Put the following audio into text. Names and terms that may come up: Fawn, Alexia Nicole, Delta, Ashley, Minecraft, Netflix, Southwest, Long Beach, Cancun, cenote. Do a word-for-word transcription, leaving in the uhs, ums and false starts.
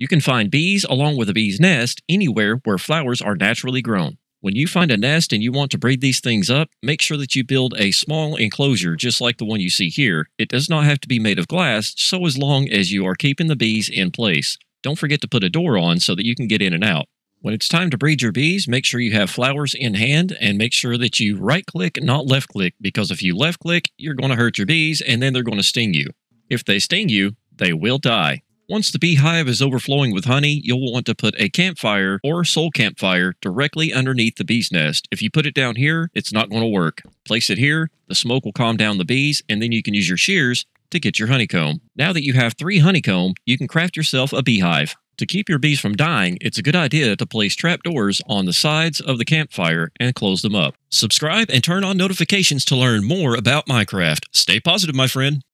You can find bees along with a bee's nest anywhere where flowers are naturally grown. When you find a nest and you want to breed these things up, make sure that you build a small enclosure just like the one you see here. It does not have to be made of glass, so as long as you are keeping the bees in place. Don't forget to put a door on so that you can get in and out. When it's time to breed your bees, make sure you have flowers in hand and make sure that you right-click, not left-click, because if you left-click, you're going to hurt your bees and then they're going to sting you. If they sting you, they will die. Once the beehive is overflowing with honey, you'll want to put a campfire or soul campfire directly underneath the bee's nest. If you put it down here, it's not going to work. Place it here, the smoke will calm down the bees, and then you can use your shears to get your honeycomb. Now that you have three honeycomb, you can craft yourself a beehive. To keep your bees from dying, it's a good idea to place trapdoors on the sides of the campfire and close them up. Subscribe and turn on notifications to learn more about Minecraft. Stay positive, my friend.